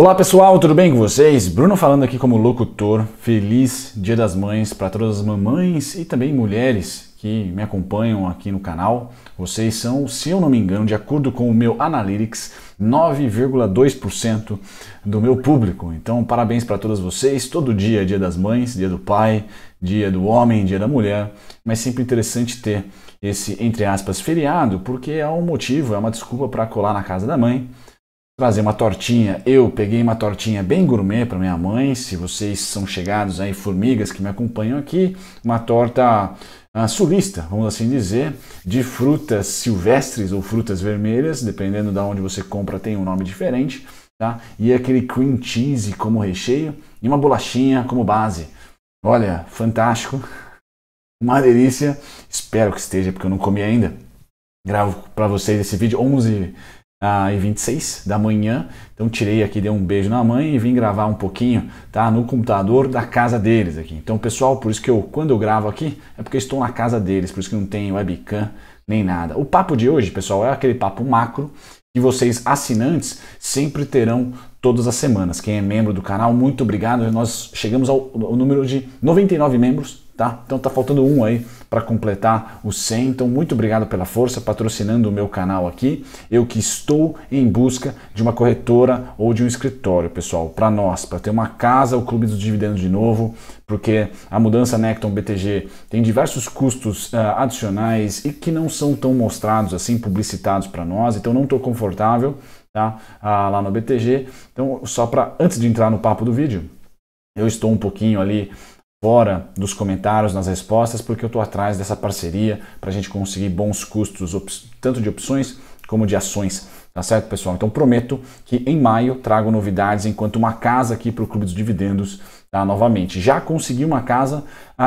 Olá pessoal, tudo bem com vocês? Bruno falando aqui como locutor. Feliz Dia das Mães para todas as mamães e também mulheres que me acompanham aqui no canal. Vocês são, se eu não me engano, de acordo com o meu Analytics, 9,2% do meu público. Então, parabéns para todas vocês. Todo dia é Dia das Mães, Dia do Pai, Dia do Homem, Dia da Mulher. Mas sempre interessante ter esse, entre aspas, feriado, porque é um motivo, é uma desculpa para colar na casa da mãe. Trazer uma tortinha, eu peguei uma tortinha bem gourmet para minha mãe, se vocês são chegados aí, formigas que me acompanham aqui, uma torta sulista, vamos assim dizer, de frutas silvestres ou frutas vermelhas, dependendo de onde você compra tem um nome diferente, tá? E aquele cream cheese como recheio e uma bolachinha como base. Olha, fantástico, uma delícia, espero que esteja porque eu não comi ainda. Gravo para vocês esse vídeo 11h26 da manhã, então tirei aqui, dei um beijo na mãe e vim gravar um pouquinho, tá? No computador da casa deles aqui. Então pessoal, por isso que eu, quando eu gravo aqui, é porque estou na casa deles, por isso que não tem webcam nem nada. O papo de hoje, pessoal, é aquele papo macro que vocês assinantes sempre terão todas as semanas. Quem é membro do canal, muito obrigado, nós chegamos ao número de 99 membros, tá? Então tá faltando um aí para completar o 100, então muito obrigado pela força, patrocinando o meu canal aqui. Eu que estou em busca de uma corretora ou de um escritório, pessoal, para nós, para ter uma casa, o Clube dos Dividendos de novo, porque a mudança Necton BTG tem diversos custos adicionais e que não são tão mostrados assim, publicitados para nós, então não estou confortável, tá? Lá no BTG. Então só para, antes de entrar no papo do vídeo, eu estou um pouquinho ali fora dos comentários, nas respostas, porque eu estou atrás dessa parceria para a gente conseguir bons custos, tanto de opções como de ações, tá certo, pessoal? Então prometo que em maio trago novidades enquanto uma casa aqui para o Clube dos Dividendos, tá? Novamente. Já consegui uma casa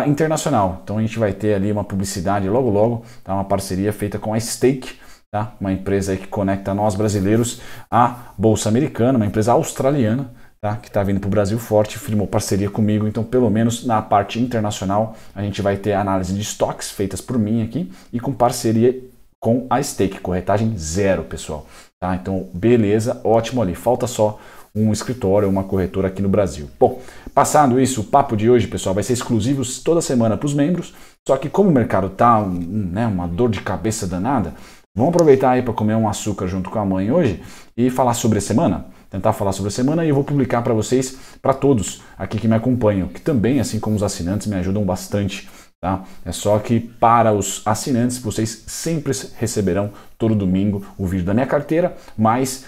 internacional, então a gente vai ter ali uma publicidade logo logo, tá? Uma parceria feita com a Stake, tá? Uma empresa aí que conecta nós brasileiros à Bolsa Americana, uma empresa australiana, tá? Que está vindo para o Brasil forte, firmou parceria comigo, então pelo menos na parte internacional a gente vai ter análise de estoques feitas por mim aqui e com parceria com a Stake, corretagem zero, pessoal. Tá? Então beleza, ótimo ali, falta só um escritório, uma corretora aqui no Brasil. Bom, passado isso, o papo de hoje, pessoal, vai ser exclusivo toda semana para os membros, só que como o mercado está uma dor de cabeça danada, vamos aproveitar aí para comer um açúcar junto com a mãe hoje e falar sobre a semana. Tentar falar sobre a semana e eu vou publicar para vocês, para todos aqui que me acompanham, que também, assim como os assinantes, me ajudam bastante, tá? É só que para os assinantes, vocês sempre receberão todo domingo o vídeo da minha carteira, mas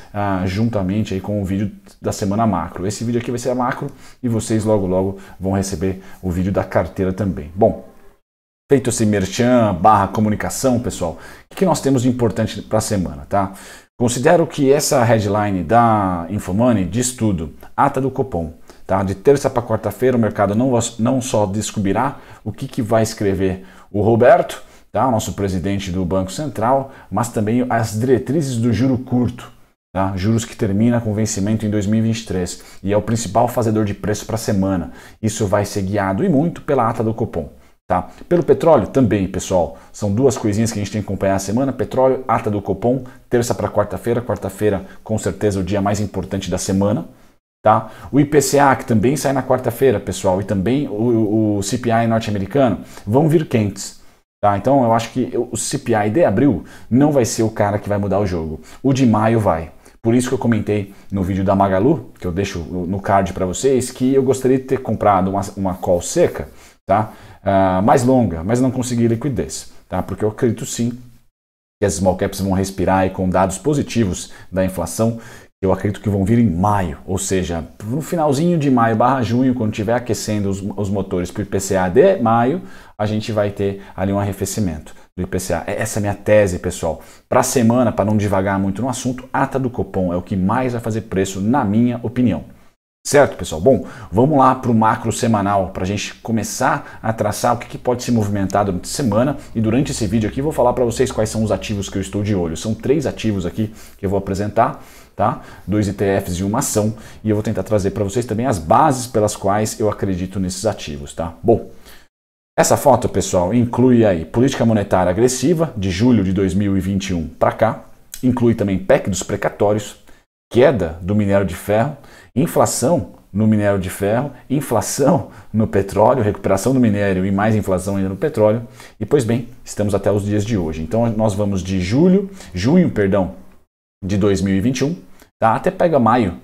juntamente aí com o vídeo da semana macro. Esse vídeo aqui vai ser a macro e vocês logo logo vão receber o vídeo da carteira também. Bom, feito esse merchan / comunicação, pessoal, o que nós temos de importante para a semana, tá? Considero que essa headline da Infomoney diz tudo. Ata do Copom. Tá? De terça para quarta-feira o mercado não só descobrirá o que vai escrever o Roberto, tá? O nosso presidente do Banco Central, mas também as diretrizes do juro curto. Tá? Juros que termina com vencimento em 2023 e é o principal fazedor de preço para a semana. Isso vai ser guiado e muito pela ata do Copom. Tá? Pelo petróleo também, pessoal, são duas coisinhas que a gente tem que acompanhar a semana, petróleo, ata do Copom, terça para quarta-feira, quarta-feira com certeza o dia mais importante da semana, tá? O IPCA que também sai na quarta-feira, pessoal, e também o CPI norte-americano vão vir quentes, tá? Então eu acho que o CPI de abril não vai ser o cara que vai mudar o jogo, o de maio vai. Por isso que eu comentei no vídeo da Magalu, que eu deixo no card para vocês, que eu gostaria de ter comprado uma call seca, tá? Mais longa, mas não consegui liquidez, tá? Porque eu acredito sim que as small caps vão respirar e com dados positivos da inflação, eu acredito que vão vir em maio, ou seja, no finalzinho de maio / junho, quando estiver aquecendo os motores para o IPCA de maio, a gente vai ter ali um arrefecimento do IPCA. Essa é a minha tese, pessoal. Para a semana, para não divagar muito no assunto, ata do Copom é o que mais vai fazer preço, na minha opinião. Certo, pessoal? Bom, vamos lá para o macro semanal, para a gente começar a traçar o que pode se movimentar durante a semana. E durante esse vídeo aqui, vou falar para vocês quais são os ativos que eu estou de olho. São 3 ativos aqui que eu vou apresentar, tá? 2 ETFs e uma ação. E eu vou tentar trazer para vocês também as bases pelas quais eu acredito nesses ativos, tá? Bom, essa foto, pessoal, inclui aí política monetária agressiva de julho de 2021 para cá, inclui também PEC dos precatórios, queda do minério de ferro, inflação no minério de ferro, inflação no petróleo, recuperação do minério e mais inflação ainda no petróleo. E pois bem, estamos até os dias de hoje. Então nós vamos de junho, de 2021, tá? Até pega maio,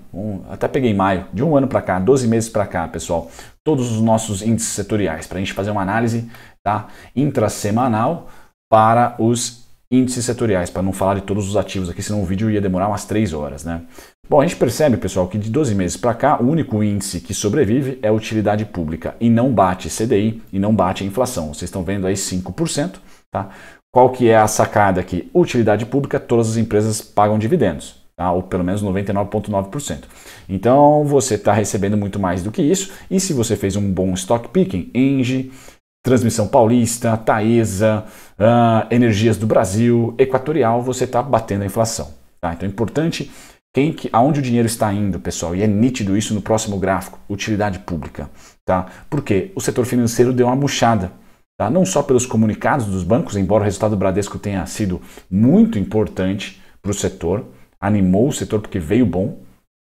até peguei maio, de um ano para cá, 12 meses para cá, pessoal. Todos os nossos índices setoriais, para a gente fazer uma análise, tá? Intrasemanal para os índices setoriais, para não falar de todos os ativos aqui, senão o vídeo ia demorar umas 3 horas, né? Bom, a gente percebe, pessoal, que de 12 meses para cá, o único índice que sobrevive é a utilidade pública e não bate CDI e não bate a inflação. Vocês estão vendo aí 5%, tá? Qual que é a sacada aqui? Utilidade pública, todas as empresas pagam dividendos, tá? Ou pelo menos 99,9%. Então, você está recebendo muito mais do que isso, e se você fez um bom stock picking, Engie, Transmissão Paulista, Taesa, Energias do Brasil, Equatorial, você está batendo a inflação. Tá? Então é importante aonde o dinheiro está indo, pessoal, e é nítido isso no próximo gráfico, utilidade pública. Tá? Porque o setor financeiro deu uma murchada, tá? Não só pelos comunicados dos bancos, embora o resultado do Bradesco tenha sido muito importante para o setor, animou o setor porque veio bom,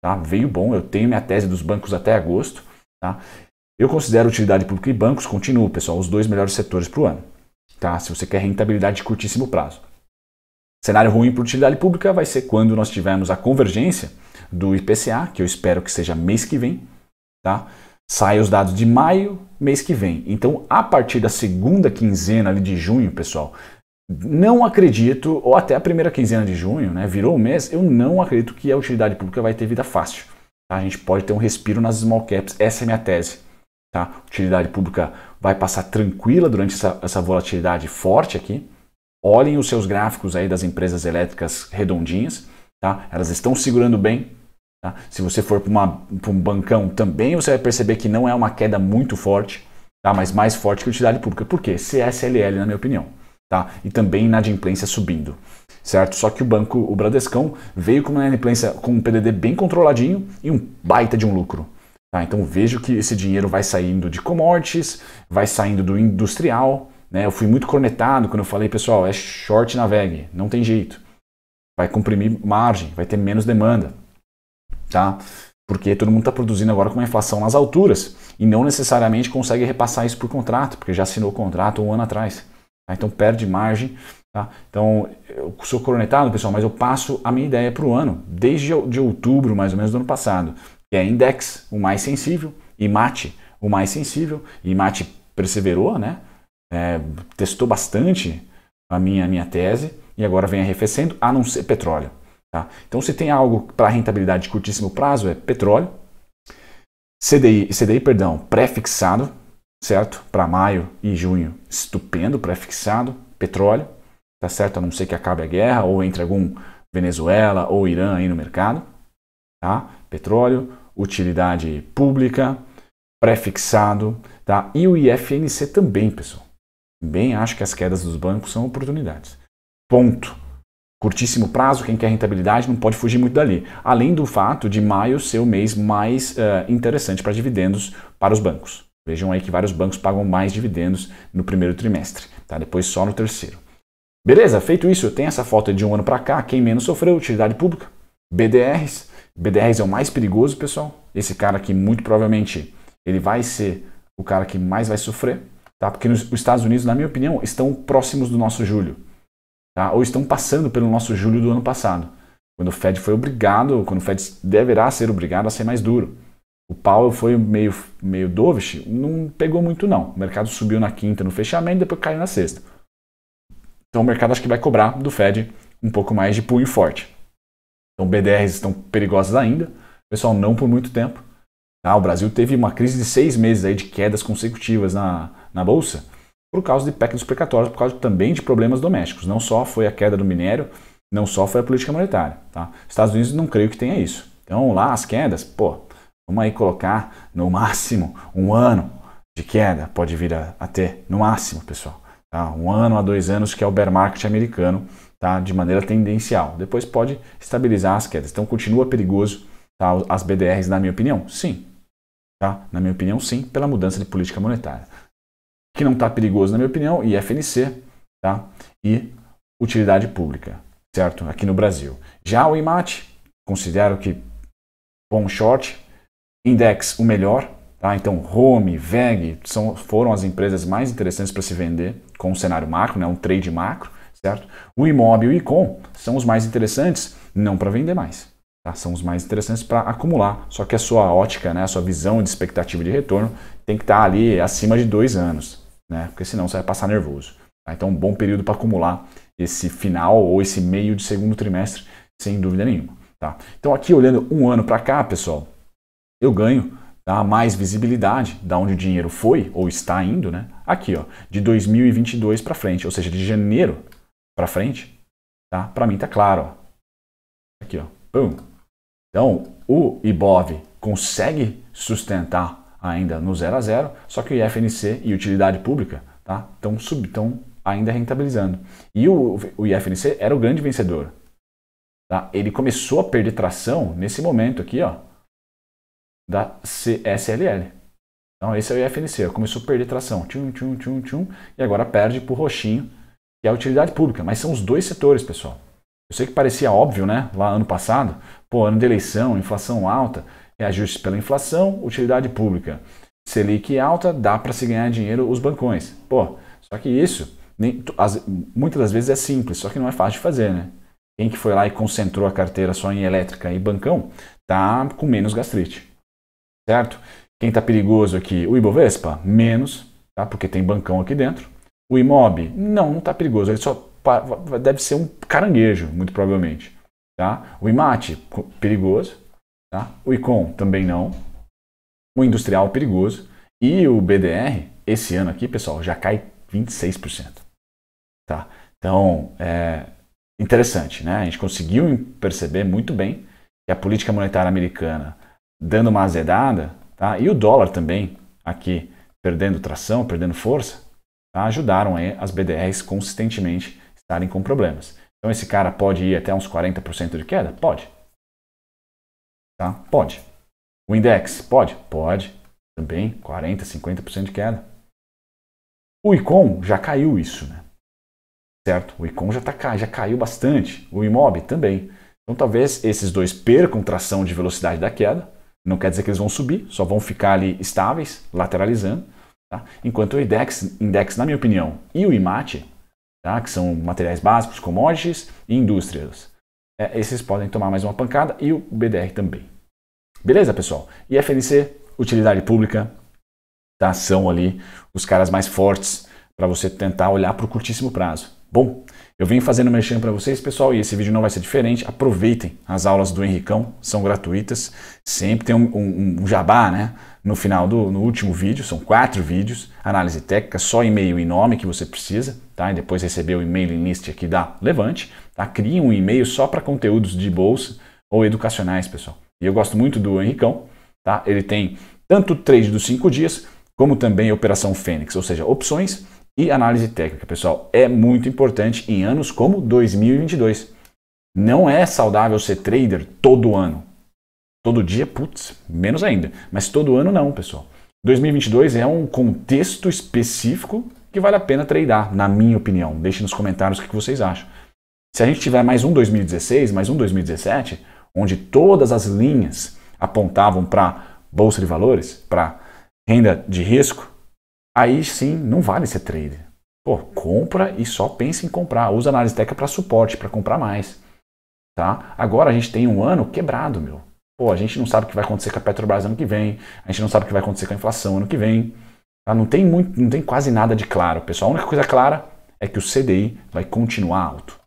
tá? Veio bom, eu tenho minha tese dos bancos até agosto, tá? Eu considero utilidade pública e bancos, continuo, pessoal, os dois melhores setores para o ano, tá? Se você quer rentabilidade de curtíssimo prazo. Cenário ruim para utilidade pública vai ser quando nós tivermos a convergência do IPCA, que eu espero que seja mês que vem, tá? Sai os dados de maio, mês que vem. Então, a partir da segunda quinzena ali de junho, pessoal, não acredito, ou até a primeira quinzena de junho, né? Virou o mês, eu não acredito que a utilidade pública vai ter vida fácil. Tá? A gente pode ter um respiro nas small caps, essa é a minha tese. Tá? Utilidade pública vai passar tranquila durante essa volatilidade forte aqui. Olhem os seus gráficos aí das empresas elétricas redondinhas, tá? Elas estão segurando bem. Tá? Se você for para um bancão também, você vai perceber que não é uma queda muito forte, tá? Mas mais forte que utilidade pública. Por quê? CSLL, na minha opinião. Tá? E também inadimplência subindo. Certo? Só que o Bradescão veio com uma inadimplência com um PDD bem controladinho e um baita de um lucro. Tá, então vejo que esse dinheiro vai saindo de commodities, vai saindo do industrial, né? Eu fui muito cornetado quando eu falei, pessoal, é short na VEG, não tem jeito. Vai comprimir margem, vai ter menos demanda, tá? Porque todo mundo está produzindo agora com uma inflação nas alturas e não necessariamente consegue repassar isso por contrato, porque já assinou o contrato um ano atrás. Tá? Então perde margem. Tá? Então eu sou cornetado, pessoal, mas eu passo a minha ideia para o ano, desde de outubro mais ou menos do ano passado. Que é IDEX, o mais sensível, IMAT, o mais sensível. IMAT perseverou, né? Testou bastante a minha tese e agora vem arrefecendo, a não ser petróleo. Tá? Então, se tem algo para rentabilidade de curtíssimo prazo, é petróleo, CDI, pré-fixado, certo? Para maio e junho, estupendo, pré-fixado, petróleo, tá certo? A não ser que acabe a guerra ou entre algum Venezuela ou Irã aí no mercado, tá? Petróleo, utilidade pública, pré-fixado, tá? E o IFNC também, pessoal. Também acho que as quedas dos bancos são oportunidades. Ponto. Curtíssimo prazo, quem quer rentabilidade não pode fugir muito dali. Além do fato de maio ser o mês mais interessante para dividendos para os bancos. Vejam aí que vários bancos pagam mais dividendos no primeiro trimestre, tá? Depois só no terceiro. Beleza? Feito isso, tem essa foto de um ano para cá. Quem menos sofreu, utilidade pública, BDRs. BDRs é o mais perigoso, pessoal. Esse cara aqui, muito provavelmente, ele vai ser o cara que mais vai sofrer, tá? Porque os Estados Unidos, na minha opinião, estão próximos do nosso julho, tá? Ou estão passando pelo nosso julho do ano passado, quando o Fed foi obrigado, quando o Fed deverá ser obrigado a ser mais duro. O Powell foi meio dovish, não pegou muito não. O mercado subiu na quinta no fechamento, depois caiu na sexta. Então o mercado acho que vai cobrar do Fed um pouco mais de punho forte. Então, BDRs estão perigosas ainda, pessoal, não por muito tempo. Ah, o Brasil teve uma crise de 6 meses aí de quedas consecutivas na Bolsa por causa de PEC dos precatórios, por causa também de problemas domésticos. Não só foi a queda do minério, não só foi a política monetária. Tá? Estados Unidos não creio que tenha isso. Então, lá as quedas, pô, vamos aí colocar no máximo um ano de queda, pode vir a ter, no máximo, pessoal. Tá? 1 ano a 2 anos, que é o bear market americano. Tá, de maneira tendencial. Depois pode estabilizar as quedas. Então continua perigoso, tá, as BDRs, na minha opinião? Sim. Tá? Na minha opinião, sim, pela mudança de política monetária. O que não está perigoso, na minha opinião, IFNC, tá? E utilidade pública, certo? Aqui no Brasil. Já o IMAT, considero que bom short. Index, o melhor. Tá? Então, Home, VEG foram as empresas mais interessantes para se vender com um cenário macro, né? Um trade macro, certo? O IMOB e o ICON são os mais interessantes, não para vender mais. Tá? São os mais interessantes para acumular. Só que a sua ótica, né? A sua visão de expectativa de retorno tem que estar ali acima de 2 anos, né? Porque senão você vai passar nervoso. Tá? Então, um bom período para acumular esse final ou esse meio de segundo trimestre, sem dúvida nenhuma. Tá? Então, aqui olhando um ano para cá, pessoal, eu ganho, tá, mais visibilidade da onde o dinheiro foi ou está indo, né? Aqui, ó, de 2022 para frente, ou seja, de janeiro para frente, tá? Para mim tá claro, ó. Aqui, ó, pum. Então, o IBOV consegue sustentar ainda no 0 a 0, só que o IFNC e utilidade pública, tá? Estão ainda rentabilizando. E o IFNC era o grande vencedor. Tá? Ele começou a perder tração nesse momento aqui, ó, da CSLL. Então esse é o IFNC, ó, começou a perder tração, e agora perde para o roxinho, que é a utilidade pública. Mas são os dois setores, pessoal. Eu sei que parecia óbvio, né? Lá ano passado, pô, ano de eleição, inflação alta, é ajuste pela inflação, utilidade pública. Selic alta, dá para se ganhar dinheiro os bancões. Pô, só que isso, muitas das vezes é simples, só que não é fácil de fazer, né? Quem que foi lá e concentrou a carteira só em elétrica e bancão, tá com menos gastrite, certo? Quem tá perigoso aqui? O Ibovespa, menos, tá? Porque tem bancão aqui dentro. O IMOB, não tá perigoso, ele só deve ser um caranguejo, muito provavelmente, tá? O IMAT, perigoso, tá? O ICON, também não. O industrial, perigoso. E o BDR, esse ano aqui, pessoal, já cai 26%, tá? Então, interessante, né? A gente conseguiu perceber muito bem que a política monetária americana dando uma azedada, tá? E o dólar também aqui perdendo tração, perdendo força, tá? Ajudaram aí as BDRs consistentemente estarem com problemas. Então esse cara pode ir até uns 40% de queda? Pode. Tá? Pode. O index? Pode? Pode. Também 40%, 50% de queda. O ICON já caiu isso, né? Certo? O ICON já caiu bastante, o IMOB também. Então talvez esses dois percam tração de velocidade da queda, não quer dizer que eles vão subir, só vão ficar ali estáveis, lateralizando. Tá? Enquanto o IDEX, na minha opinião, e o IMAT, tá? Que são materiais básicos, commodities e indústrias, esses podem tomar mais uma pancada, e o BDR também. Beleza, pessoal? IFNC, utilidade pública, tá? São ali os caras mais fortes para você tentar olhar para o curtíssimo prazo. Bom, eu vim fazendo merchan para vocês, pessoal, e esse vídeo não vai ser diferente. Aproveitem as aulas do Henricão, são gratuitas. Sempre tem um jabá, né? No final no último vídeo, são 4 vídeos, análise técnica, só e-mail e nome que você precisa, tá? E depois receber o e-mailing list aqui da Levante, tá? Criem um e-mail só para conteúdos de bolsa ou educacionais, pessoal. E eu gosto muito do Henricão, tá? Ele tem tanto o trade dos 5 dias, como também a Operação Fênix, ou seja, opções e análise técnica, pessoal, é muito importante em anos como 2022. Não é saudável ser trader todo ano. Todo dia, putz, menos ainda. Mas todo ano não, pessoal. 2022 é um contexto específico que vale a pena tradear, na minha opinião. Deixe nos comentários o que vocês acham. Se a gente tiver mais um 2016, mais um 2017, onde todas as linhas apontavam para bolsa de valores, para renda de risco, aí sim, não vale ser trader. Pô, compra e só pensa em comprar. Usa análise técnica para suporte, para comprar mais. Tá? Agora a gente tem um ano quebrado, meu. Pô, a gente não sabe o que vai acontecer com a Petrobras ano que vem. A gente não sabe o que vai acontecer com a inflação ano que vem. Tá? Não tem quase nada de claro, pessoal. A única coisa clara é que o CDI vai continuar alto.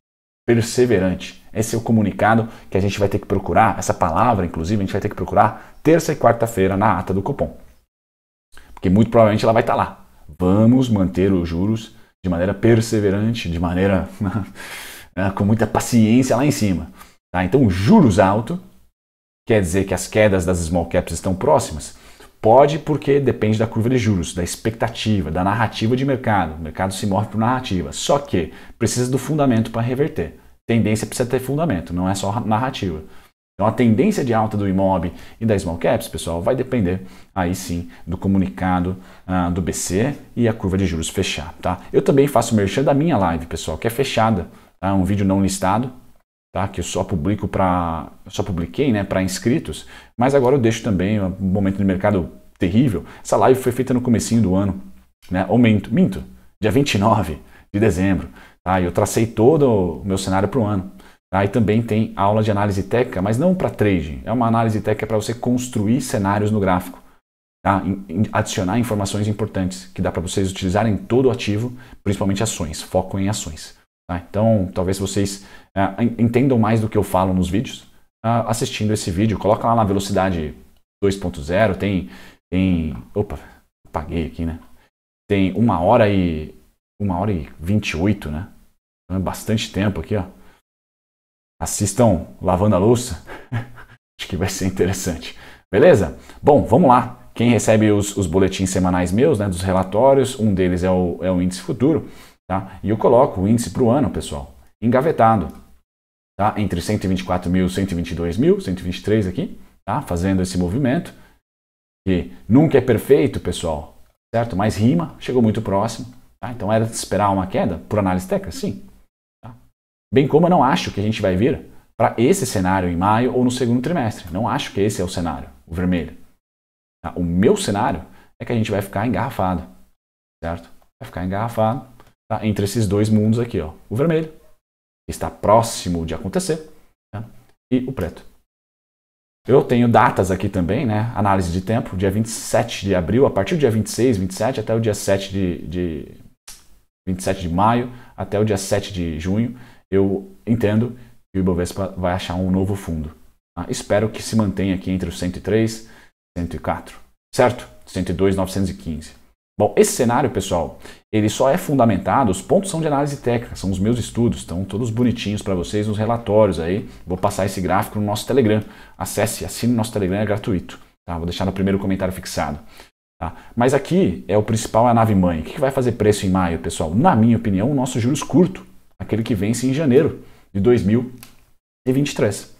Perseverante. Esse é o comunicado que a gente vai ter que procurar. Essa palavra, inclusive, a gente vai ter que procurar terça e quarta-feira na ata do Copom. Porque muito provavelmente ela vai estar lá. Vamos manter os juros de maneira perseverante, de maneira com muita paciência lá em cima. Tá? Então, juros alto quer dizer que as quedas das small caps estão próximas? Pode, porque depende da curva de juros, da expectativa, da narrativa de mercado. O mercado se move por narrativa. Só que precisa do fundamento para reverter. Tendência precisa ter fundamento, não é só narrativa. Então a tendência de alta do IMOB e da Small Caps, pessoal, vai depender aí sim do comunicado do BC e a curva de juros fechar, tá? Eu também faço merchan da minha live, pessoal, que é fechada, tá? Um vídeo não listado, tá? Que eu só publico para, só publiquei, né, para inscritos, mas agora eu deixo também um momento de mercado terrível. Essa live foi feita no comecinho do ano, né? Ou minto, dia 29 de dezembro. Tá? Eu tracei todo o meu cenário para o ano. Tá? E também tem aula de análise técnica, mas não para trading. É uma análise técnica para você construir cenários no gráfico. Tá? Adicionar informações importantes que dá para vocês utilizarem em todo o ativo, principalmente ações, foco em ações. Tá? Então, talvez vocês entendam mais do que eu falo nos vídeos assistindo esse vídeo. Coloca lá na velocidade 2.0, tem... Opa, apaguei aqui, né? Tem 1 hora e 28, né? Então é bastante tempo aqui, ó. Assistam lavando a louça. Acho que vai ser interessante. Beleza? Bom, vamos lá. Quem recebe os boletins semanais meus, né, dos relatórios, um deles é o índice futuro, tá? E eu coloco o índice para o ano, pessoal, engavetado, tá? Entre 124 mil, 122 mil, 123 aqui, tá? Fazendo esse movimento, que nunca é perfeito, pessoal, certo? Mas rima, chegou muito próximo, tá? Então era de esperar uma queda por análise técnica? Sim. Tá? Bem como eu não acho que a gente vai vir para esse cenário em maio ou no segundo trimestre, não acho que esse é o cenário, o vermelho. O meu cenário é que a gente vai ficar engarrafado, certo? Vai ficar engarrafado, tá? Entre esses dois mundos aqui, ó. O vermelho, que está próximo de acontecer, tá? E o preto. Eu tenho datas aqui também, né? Análise de tempo, dia 27 de abril, a partir do dia 26, 27, até o dia 27 de maio, até o dia 7 de junho, eu entendo que o Ibovespa vai achar um novo fundo. Tá? Espero que se mantenha aqui entre os 103 e 104, certo? 102,915. Bom, esse cenário, pessoal, ele só é fundamentado, os pontos são de análise técnica, são os meus estudos, estão todos bonitinhos para vocês nos relatórios aí. Vou passar esse gráfico no nosso Telegram. Acesse, assine nosso Telegram, é gratuito. Tá? Vou deixar no primeiro comentário fixado. Tá? Mas aqui é o principal, é a nave-mãe. O que vai fazer preço em maio, pessoal? Na minha opinião, o nosso juros curto, aquele que vence em janeiro de 2023.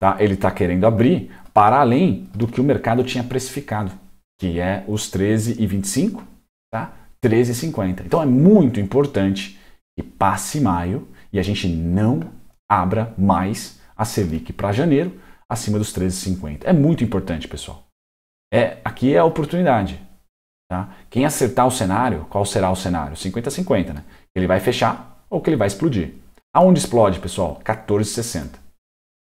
Tá? Ele está querendo abrir para além do que o mercado tinha precificado, que é os 13,25, tá? 13,50. Então é muito importante que passe maio e a gente não abra mais a Selic para janeiro acima dos 13,50. É muito importante, pessoal. Aqui é a oportunidade. Tá? Quem acertar o cenário, qual será o cenário? 50-50, né? Ele vai fechar ou que ele vai explodir. Aonde explode, pessoal? 14,60.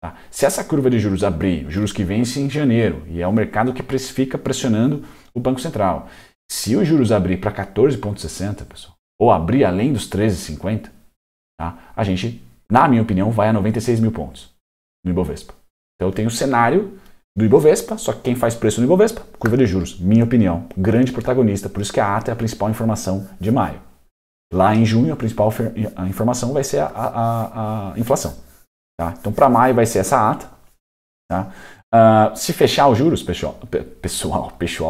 Tá? Se essa curva de juros abrir, os juros que vence em janeiro, e é o mercado que precifica pressionando o Banco Central, se os juros abrir para 14,60, pessoal, ou abrir além dos 13,50, tá? A gente, na minha opinião, vai a 96 mil pontos no Ibovespa. Então eu tenho o cenário do Ibovespa, só que quem faz preço no Ibovespa? Curva de juros, minha opinião, grande protagonista, por isso que a ata é a principal informação de maio. Lá em junho, a principal informação vai ser a inflação. Tá? Então, para maio vai ser essa ata. Tá? Se fechar os juros, pessoal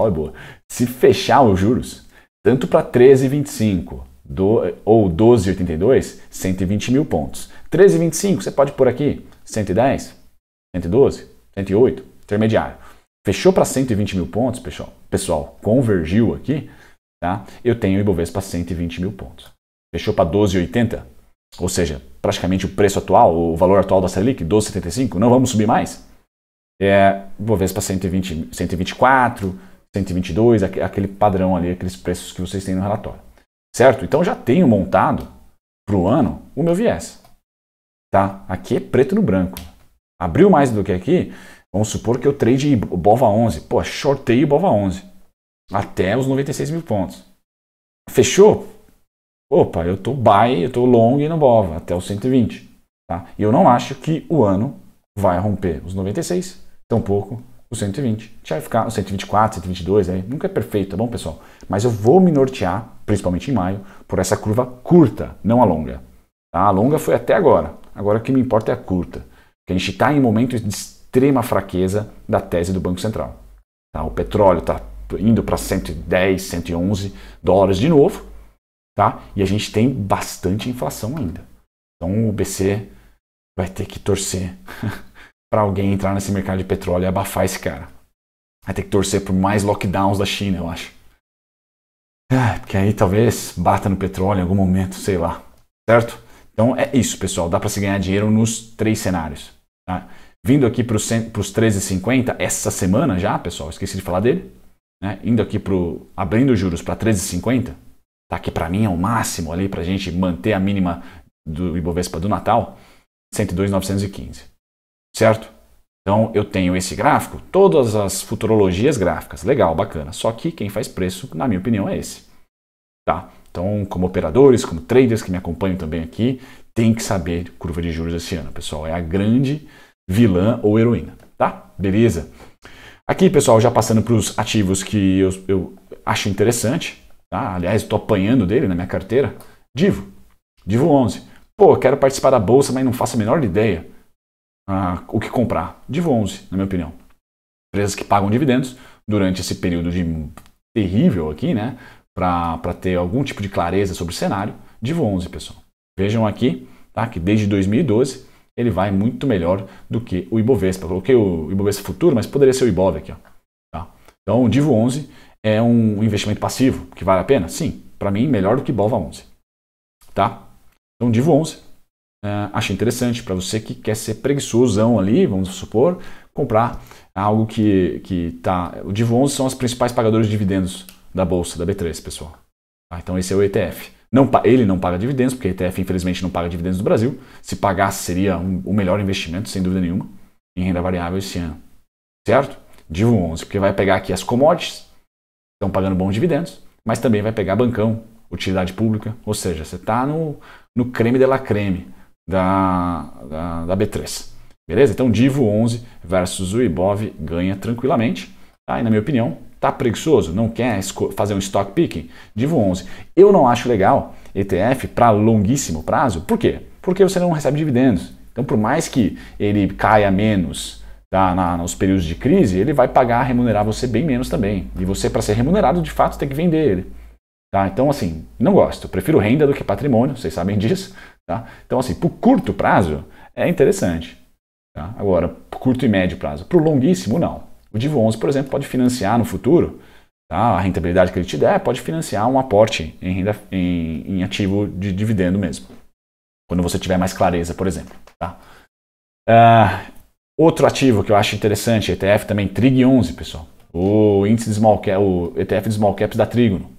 é boa. Se fechar os juros, tanto para 13,25 ou 12,82, 120 mil pontos. 13,25 você pode pôr aqui 110, 112, 108, intermediário. Fechou para 120 mil pontos, pessoal, convergiu aqui, tá? Eu tenho o Ibovespa para 120 mil pontos. Fechou para 12,80, ou seja, praticamente o preço atual, o valor atual da Selic, 12,75, não vamos subir mais? Ibovespa 120, 124, 122, aquele padrão ali, aqueles preços que vocês têm no relatório. Certo? Então já tenho montado para o ano o meu viés. Tá? Aqui é preto no branco. Abriu mais do que aqui, vamos supor que eu trade BOVA11. Pô, shortei BOVA11 até os 96 mil pontos. Fechou? Opa, eu tô buy, eu tô long no BOVA até os 120, tá? E eu não acho que o ano vai romper os 96, tampouco os 120. Já vai ficar os 124, 122, aí nunca é perfeito, tá bom, pessoal? Mas eu vou me nortear, principalmente em maio, por essa curva curta, não a longa. Tá? A longa foi até agora. Agora o que me importa é a curta, porque a gente está em momentos de extrema fraqueza da tese do Banco Central. Tá? O petróleo tá indo para 110, 111 dólares de novo. Tá? E a gente tem bastante inflação ainda. Então o BC vai ter que torcer para alguém entrar nesse mercado de petróleo e abafar esse cara. Vai ter que torcer por mais lockdowns da China, eu acho. Porque aí talvez bata no petróleo em algum momento, sei lá. Certo? Então é isso, pessoal, dá para se ganhar dinheiro nos três cenários. Tá? Vindo aqui para os 13,50 essa semana já, pessoal, esqueci de falar dele, né? Indo aqui abrindo os juros para 13,50, tá? Que para mim é o máximo ali para a gente manter a mínima do Ibovespa do Natal, 102,915, certo? Então eu tenho esse gráfico, todas as futurologias gráficas, legal, bacana, só que quem faz preço, na minha opinião, é esse. Tá? Então, como operadores, como traders que me acompanham também aqui, tem que saber curva de juros esse ano, pessoal. É a grande vilã ou heroína, tá? Beleza? Aqui, pessoal, já passando para os ativos que eu acho interessante, tá? Aliás, estou apanhando dele na minha carteira. DIVO11. Pô, eu quero participar da bolsa, mas não faço a menor ideia o que comprar. DIVO11, na minha opinião. Empresas que pagam dividendos durante esse período terrível aqui, né? Para ter algum tipo de clareza sobre o cenário, DIVO11, pessoal. Vejam aqui, tá? Que desde 2012 ele vai muito melhor do que o Ibovespa. Coloquei o Ibovespa futuro, mas poderia ser o IBOV aqui. Ó. Tá? Então o DIVO11 é um investimento passivo que vale a pena? Sim, para mim melhor do que BOVA11. Tá? Então DIVO11, achei interessante para você que quer ser preguiçosão ali, vamos supor, comprar algo que tá... O DIVO11 são os principais pagadores de dividendos da bolsa, da B3, pessoal. Ah, então esse é o ETF. Ele não paga dividendos, porque o ETF infelizmente não paga dividendos no Brasil. Se pagasse seria o melhor investimento, sem dúvida nenhuma, em renda variável esse ano. Certo? DIVO11, porque vai pegar aqui as commodities, estão pagando bons dividendos, mas também vai pegar bancão, utilidade pública, ou seja, você está no creme de la creme da B3. Beleza? Então DIVO11 versus o IBOV ganha tranquilamente. Tá? E na minha opinião, tá preguiçoso? Não quer fazer um stock picking? DIVO11. Eu não acho legal ETF para longuíssimo prazo. Por quê? Porque você não recebe dividendos. Então, por mais que ele caia menos nos períodos de crise, ele vai remunerar você bem menos também. E você, para ser remunerado, de fato, tem que vender ele. Tá? Então, assim, não gosto. Eu prefiro renda do que patrimônio, vocês sabem disso. Tá? Então, assim, para o curto prazo, é interessante. Tá? Agora, pro curto e médio prazo. Para o longuíssimo, não. O DIVO11, por exemplo, pode financiar no futuro, tá? A rentabilidade que ele te der pode financiar um aporte em ativo de dividendo mesmo, quando você tiver mais clareza, por exemplo. Tá? Outro ativo que eu acho interessante, ETF também, TRIG11, pessoal. O índice de small cap, o ETF de small caps da Trígono.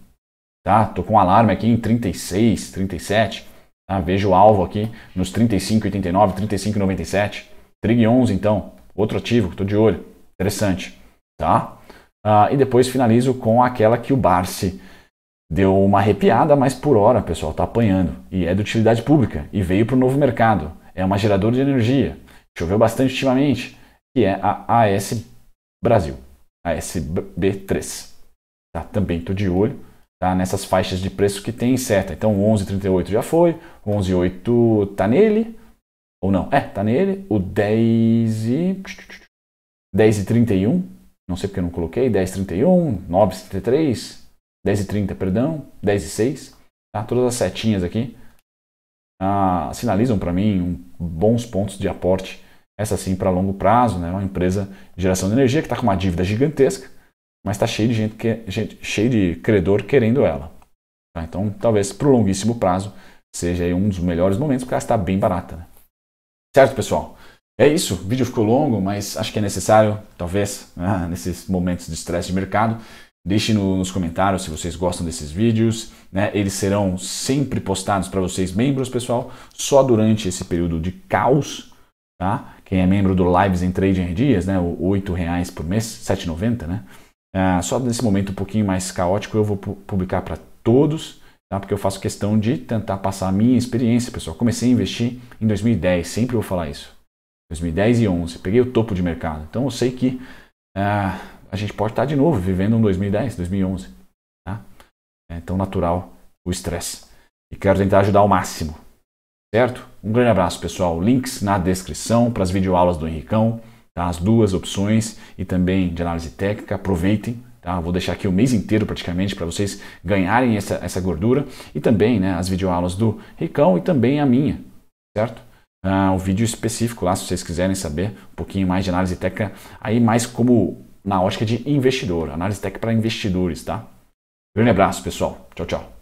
Tá? Tô com um alarme aqui em 36, 37. Tá? Vejo o alvo aqui nos 35,89, 35,97. TRIG11, então, outro ativo que estou de olho. Interessante, tá? E depois finalizo com aquela que o Barsi deu uma arrepiada, mas por hora, pessoal, tá apanhando. E é de utilidade pública e veio para o novo mercado. É uma geradora de energia. Choveu bastante ultimamente. Que é a AS Brasil. AS B3. Tá? Também tô de olho, tá? Nessas faixas de preço que tem seta. Então 11,38 já foi. 11,8 tá nele. Ou não? É, tá nele. O 10 e... 10,31, não sei porque eu não coloquei, 10,31, 9,33, 10,30, perdão, 10,06, tá? Todas as setinhas aqui sinalizam para mim bons pontos de aporte, essa sim para longo prazo, né? Uma empresa de geração de energia que está com uma dívida gigantesca, mas está cheio de cheio de credor querendo ela. Tá? Então, talvez para o longuíssimo prazo seja aí um dos melhores momentos, porque ela está bem barata. Né? Certo, pessoal? É isso, o vídeo ficou longo, mas acho que é necessário, talvez, nesses momentos de estresse de mercado. Deixem nos comentários se vocês gostam desses vídeos, né? Eles serão sempre postados para vocês, membros, pessoal, só durante esse período de caos. Tá? Quem é membro do Lives em Trading Dias, né? R$8 por mês, R$7,90, né? Só nesse momento um pouquinho mais caótico eu vou publicar para todos. Tá? Porque eu faço questão de tentar passar a minha experiência, pessoal. Comecei a investir em 2010, sempre vou falar isso. 2010 e 11, peguei o topo de mercado. Então eu sei que a gente pode estar de novo vivendo um 2010, 2011. Tá? É tão natural o estresse. E quero tentar ajudar ao máximo. Certo? Um grande abraço, pessoal. Links na descrição para as videoaulas do Henricão. Tá? As duas opções e também de análise técnica. Aproveitem. Tá? Vou deixar aqui o mês inteiro praticamente para vocês ganharem essa gordura. E também, né, as videoaulas do Henricão e também a minha. Certo? Um vídeo específico lá, se vocês quiserem saber um pouquinho mais de análise técnica, aí mais como na ótica de investidor, análise técnica para investidores, tá? Grande abraço, pessoal. Tchau, tchau.